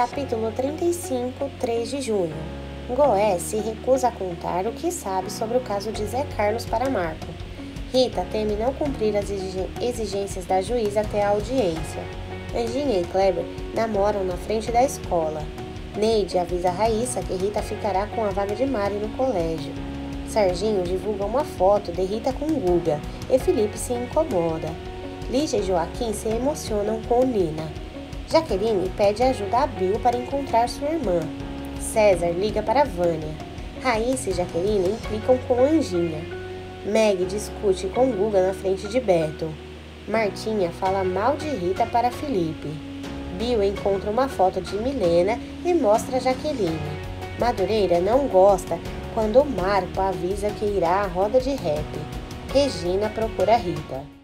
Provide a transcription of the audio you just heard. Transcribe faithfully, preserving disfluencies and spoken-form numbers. Capítulo trinta e cinco, três de junho. Goé se recusa a contar o que sabe sobre o caso de Zé Carlos para Marco. Rita teme não cumprir as exigências da juíza até a audiência. Anjinha e Kleber namoram na frente da escola. Neide avisa a Raíssa que Rita ficará com a vaga de Mari no colégio. Serginho divulga uma foto de Rita com Guga e Felipe se incomoda. Lígia e Joaquim se emocionam com Nina. Jaqueline pede ajuda a Bill para encontrar sua irmã. César liga para Vânia. Raíssa e Jaqueline implicam com Anjinha. Meg discute com Guga na frente de Beto. Martinha fala mal de Rita para Felipe. Bill encontra uma foto de Milena e mostra a Jaqueline. Madureira não gosta quando Marco avisa que irá à roda de rap. Regina procura Rita.